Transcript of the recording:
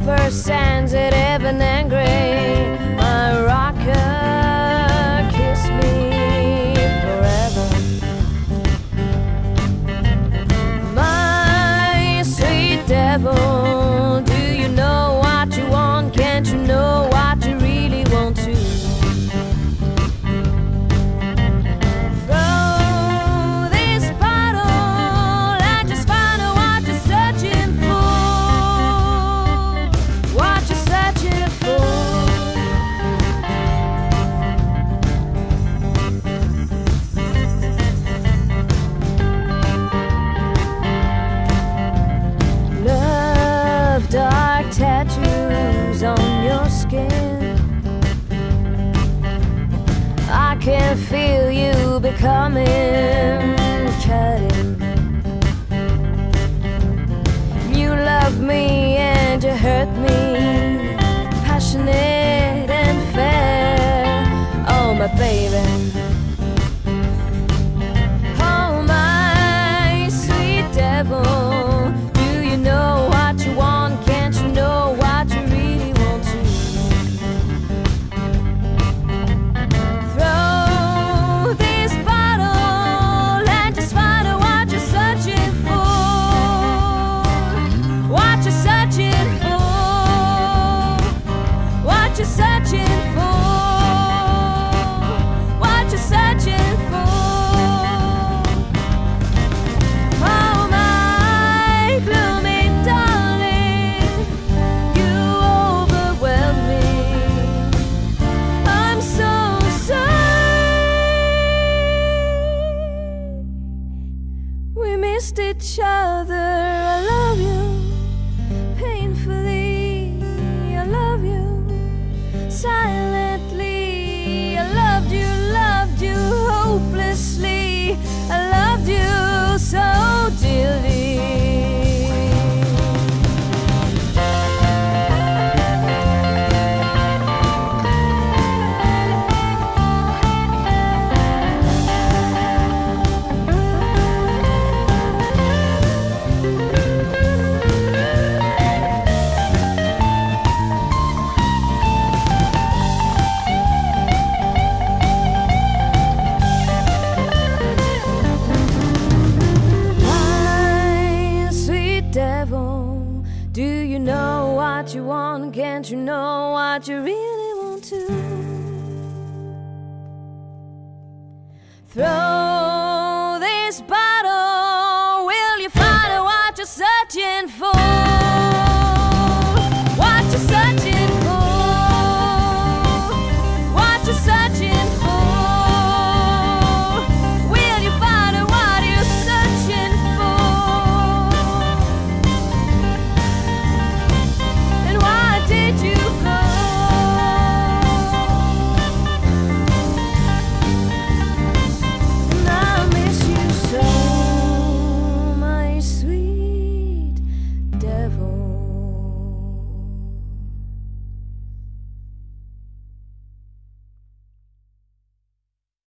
copper, sensitive and angry. My rocker, kiss me forever. My sweet devil, do you know what you want? Can't you know what you really want to? Dark tattoos on your skin, I can feel you becoming cutting. You love me and you hurt me, passionate and fair. Oh my baby, what you're searching for, what you're searching for. Oh my gloomy darling, you overwhelm me, I'm so sorry, we missed each other. I love you painfully, I love you silently, I loved you hopelessly, I loved you so dearly. Do you know what you want? Can't you know what you really want to? Throw